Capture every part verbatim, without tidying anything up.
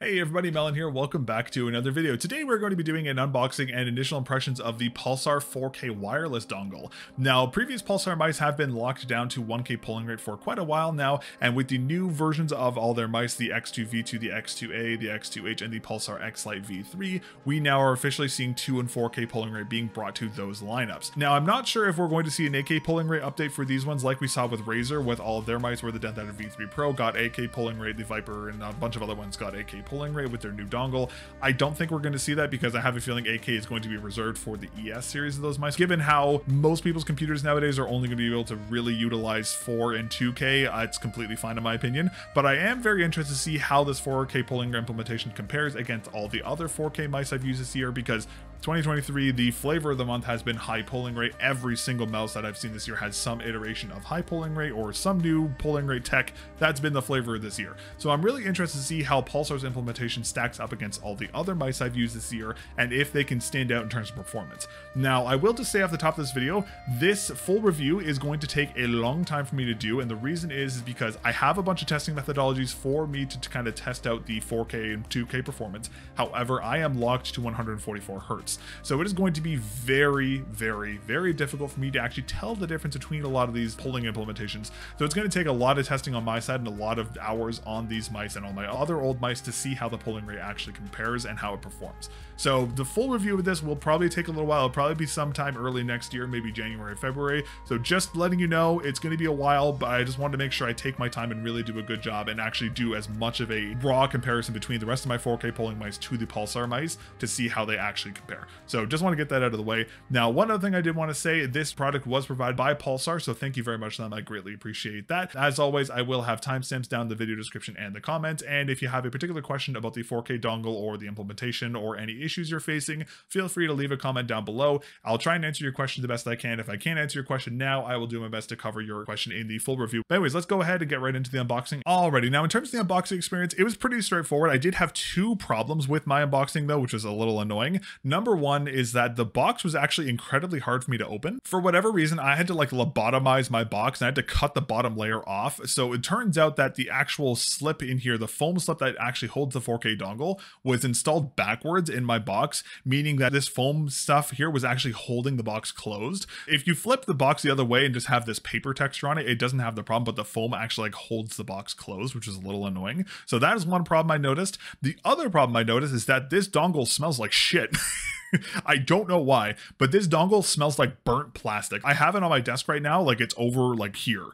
Hey everybody, Melon here. Welcome back to another video. Today we're going to be doing an unboxing and initial impressions of the Pulsar four K wireless dongle. Now, previous Pulsar mice have been locked down to one K polling rate for quite a while now, and with the new versions of all their mice, the X two V two, the X two A, the X two H, and the Pulsar X-Lite V three, we now are officially seeing two and four K polling rate being brought to those lineups. Now, I'm not sure if we're going to see an eight K polling rate update for these ones like we saw with Razer with all of their mice, where the DeathAdder v three Pro got eight K polling rate, the Viper and a bunch of other ones got eight K polling rate with their new dongle. I don't think we're going to see that because I have a feeling eight K is going to be reserved for the E S series of those mice, given how most people's computers nowadays are only going to be able to really utilize four and two K. Uh, it's completely fine in my opinion, but I am very interested to see how this four K polling implementation compares against all the other four K mice I've used this year, because twenty twenty-three, the flavor of the month has been high polling rate. Every single mouse that I've seen this year has some iteration of high polling rate or some new polling rate tech. That's been the flavor this year. So I'm really interested to see how Pulsar's implementation stacks up against all the other mice I've used this year and if they can stand out in terms of performance. Now, I will just say off the top of this video, this full review is going to take a long time for me to do, and the reason is, is because I have a bunch of testing methodologies for me to, to kind of test out the four K and two K performance. However, I am locked to one hundred forty-four hertz. So it is going to be very, very, very difficult for me to actually tell the difference between a lot of these polling implementations. So it's going to take a lot of testing on my side and a lot of hours on these mice and on my other old mice to see how the polling rate actually compares and how it performs. So the full review of this will probably take a little while. It'll probably be sometime early next year, maybe January, February. So just letting you know, it's going to be a while, but I just wanted to make sure I take my time and really do a good job and actually do as much of a raw comparison between the rest of my four K polling mice to the Pulsar mice to see how they actually compare. So just want to get that out of the way. Now, one other thing I did want to say, this product was provided by Pulsar, so thank you very much to them. I greatly appreciate that. As always, I will have timestamps down in the video description and the comments, and if you have a particular question about the four K dongle or the implementation or any issues you're facing, feel free to leave a comment down below. I'll try and answer your question the best I can. If I can't answer your question now, I will do my best to cover your question in the full review. But anyways, let's go ahead and get right into the unboxing. Alrighty, now in terms of the unboxing experience, it was pretty straightforward. I did have two problems with my unboxing though, which was a little annoying. Number Number one is that the box was actually incredibly hard for me to open. For whatever reason, I had to like lobotomize my box and I had to cut the bottom layer off. So it turns out that the actual slip in here, the foam slip that actually holds the four K dongle, was installed backwards in my box, meaning that this foam stuff here was actually holding the box closed. If you flip the box the other way and just have this paper texture on it, it doesn't have the problem, but the foam actually like holds the box closed, which is a little annoying. So that is one problem I noticed. The other problem I noticed is that this dongle smells like shit. I don't know why, but this dongle smells like burnt plastic. I have it on my desk right now, like it's over like here,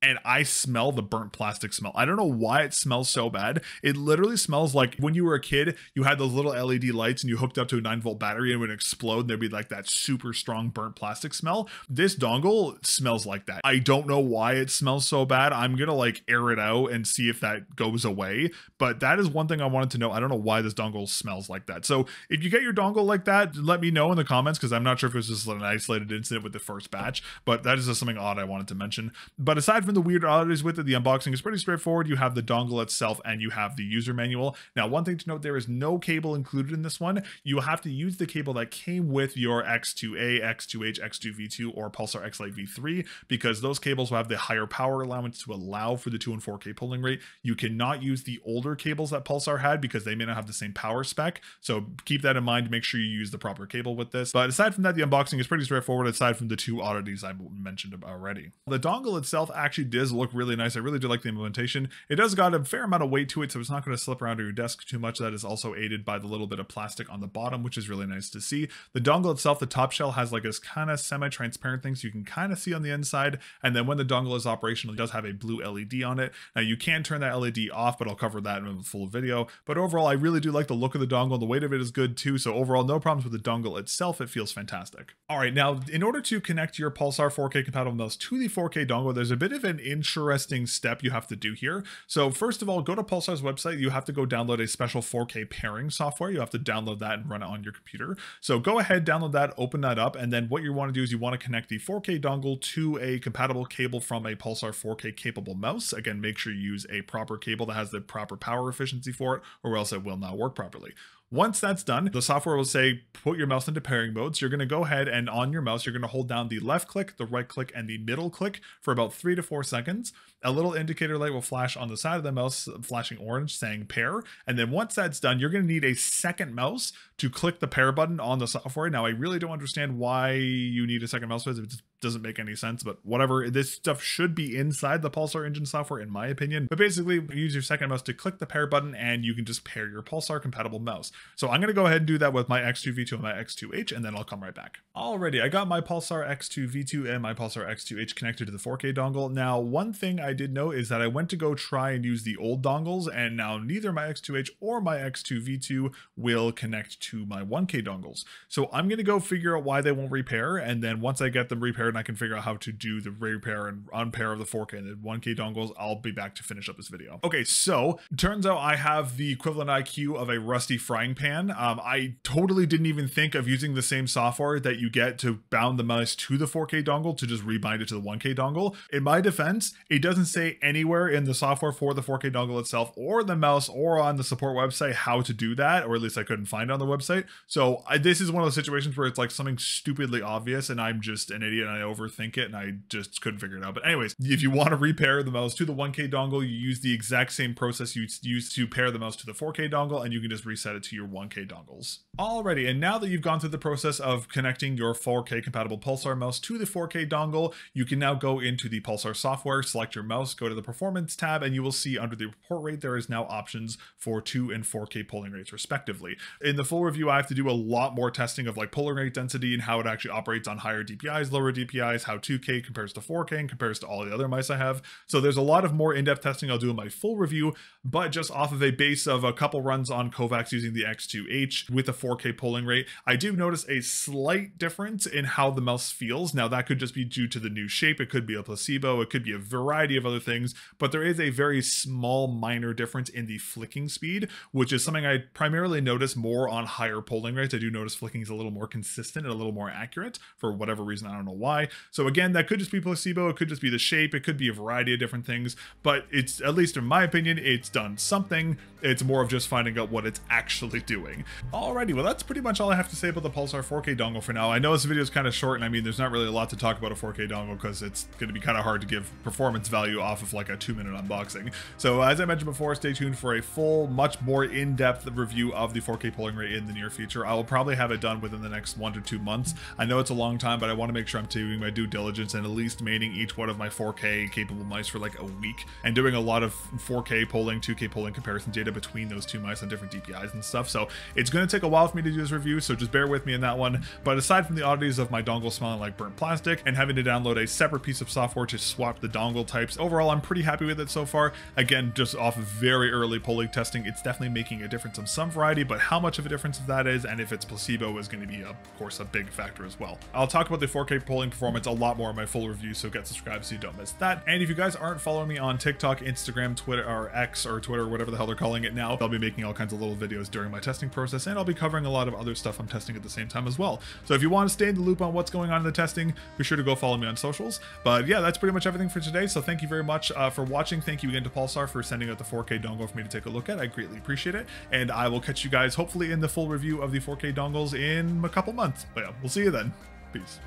and I smell the burnt plastic smell. I don't know why it smells so bad. It literally smells like when you were a kid, you had those little L E D lights and you hooked up to a nine volt battery and it would explode and there'd be like that super strong burnt plastic smell. This dongle smells like that. I don't know why it smells so bad. I'm gonna like air it out and see if that goes away. But that is one thing I wanted to know. I don't know why this dongle smells like that. So if you get your dongle like that, let me know in the comments, because I'm not sure if it was just an isolated incident with the first batch, but that is just something odd I wanted to mention. But aside from the weird oddities with it, the unboxing is pretty straightforward. You have the dongle itself and you have the user manual. Now, one thing to note, there is no cable included in this one. You have to use the cable that came with your X two A, X two H, X two V two, or Pulsar X-Lite V three, because those cables will have the higher power allowance to allow for the two and four K polling rate. You cannot use the older cables that Pulsar had because they may not have the same power spec. So keep that in mind. Make sure you use the proper cable with this. But aside from that, the unboxing is pretty straightforward, aside from the two oddities I mentioned already. The dongle itself actually does look really nice. I really do like the implementation. It does got a fair amount of weight to it, so it's not going to slip around to your desk too much. That is also aided by the little bit of plastic on the bottom, which is really nice to see. The dongle itself, the top shell, has like this kind of semi-transparent thing, so you can kind of see on the inside, and then when the dongle is operational, it does have a blue L E D on it. Now, you can turn that L E D off, but I'll cover that in a full video. But overall, I really do like the look of the dongle. The weight of it is good too, so overall, no problems with the dongle itself. It feels fantastic. All right, now, in order to connect your Pulsar four K compatible mouse to the four K dongle, there's a bit of an interesting step you have to do here. So first of all, go to Pulsar's website. You have to go download a special four K pairing software. You have to download that and run it on your computer. So go ahead, download that, open that up, and then what you want to do is you want to connect the four K dongle to a compatible cable from a Pulsar four K capable mouse. Again, make sure you use a proper cable that has the proper power efficiency for it, or else it will not work properly. Once that's done, the software will say, put your mouse into pairing mode. So you're going to go ahead and on your mouse, you're going to hold down the left click, the right click, and the middle click for about three to four seconds. A little indicator light will flash on the side of the mouse, flashing orange, saying pair. And then once that's done, you're going to need a second mouse to click the pair button on the software. Now, I really don't understand why you need a second mouse because it doesn't make any sense, but whatever. This stuff should be inside the Pulsar engine software, in my opinion. But basically, use your second mouse to click the pair button, and you can just pair your Pulsar compatible mouse. So I'm going to go ahead and do that with my X two V two and my X two H, and then I'll come right back. Alrighty, I got my Pulsar X two V two and my Pulsar X two H connected to the four K dongle. Now, one thing I did know is that I went to go try and use the old dongles, and now neither my X two H or my X two V two will connect to my one K dongles. So I'm going to go figure out why they won't repair, and then once I get them repaired, I can figure out how to do the repair and unpair of the four K and the one K dongles, I'll be back to finish up this video. Okay, so turns out I have the equivalent I Q of a rusty frying pan. Um, I totally didn't even think of using the same software that you get to bound the mouse to the four K dongle to just rebind it to the one K dongle. In my defense, it doesn't say anywhere in the software for the four K dongle itself or the mouse or on the support website how to do that, or at least I couldn't find it on the website. So I, this is one of those situations where it's like something stupidly obvious and I'm just an idiot and I overthink it and I just couldn't figure it out. But anyways, if you want to repair the mouse to the one K dongle, you use the exact same process you used to pair the mouse to the four K dongle, and you can just reset it to your one K dongles. Alrighty, and now that you've gone through the process of connecting your four K compatible Pulsar mouse to the four K dongle, you can now go into the Pulsar software, select your mouse, go to the performance tab, and you will see under the report rate there is now options for two and four K polling rates respectively. In the full review, I have to do a lot more testing of like polling rate density and how it actually operates on higher D P Is, lower D P Is, how two K compares to four K and compares to all the other mice I have. So there's a lot of more in-depth testing I'll do in my full review, but just off of a base of a couple runs on Kovacs using the X two H with a four K polling rate, I do notice a slight difference in how the mouse feels. Now that could just be due to the new shape, it could be a placebo, it could be a variety of other things, but there is a very small minor difference in the flicking speed, which is something I primarily notice more on higher polling rates. I do notice flicking is a little more consistent and a little more accurate for whatever reason, I don't know why. So again, that could just be placebo, it could just be the shape, it could be a variety of different things, but it's, at least in my opinion, it's done something. It's more of just finding out what it's actually doing. Alrighty, well that's pretty much all I have to say about the Pulsar four K dongle for now. I know this video is kind of short, and I mean there's not really a lot to talk about a four K dongle because it's going to be kind of hard to give performance value off of like a two minute unboxing. So as I mentioned before, stay tuned for a full, much more in-depth review of the four K polling rate in the near future. I will probably have it done within the next one to two months. I know it's a long time, but I want to make sure I'm doing my due diligence and at least maining each one of my four K capable mice for like a week and doing a lot of four K polling, two K polling comparison data between those two mice on different D P Is and stuff. So it's going to take a while for me to do this review, so just bear with me in that one. But aside from the oddities of my dongle smelling like burnt plastic and having to download a separate piece of software to swap the dongle types, overall I'm pretty happy with it so far. Again, just off of very early polling testing, it's definitely making a difference in some variety, but how much of a difference that is and if it's placebo is going to be, of course, a big factor as well. I'll talk about the four K polling performance a lot more in my full review, so get subscribed so you don't miss that. And if you guys aren't following me on TikTok, Instagram, Twitter, or X or Twitter, whatever the hell they're calling it now, I'll be making all kinds of little videos during my testing process, and I'll be covering a lot of other stuff I'm testing at the same time as well. So if you want to stay in the loop on what's going on in the testing, be sure to go follow me on socials. But yeah, that's pretty much everything for today. So thank you very much uh, for watching. Thank you again to Pulsar for sending out the four K dongle for me to take a look at. I greatly appreciate it. And I will catch you guys hopefully in the full review of the four K dongles in a couple months. But yeah, we'll see you then. Peace.